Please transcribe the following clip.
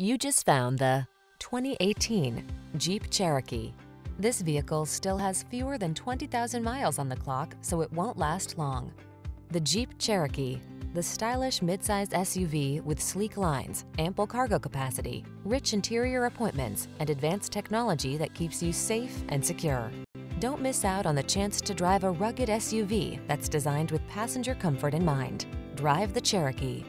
You just found the 2018 Jeep Cherokee. This vehicle still has fewer than 20,000 miles on the clock, so it won't last long. The Jeep Cherokee, the stylish midsize SUV with sleek lines, ample cargo capacity, rich interior appointments, and advanced technology that keeps you safe and secure. Don't miss out on the chance to drive a rugged SUV that's designed with passenger comfort in mind. Drive the Cherokee.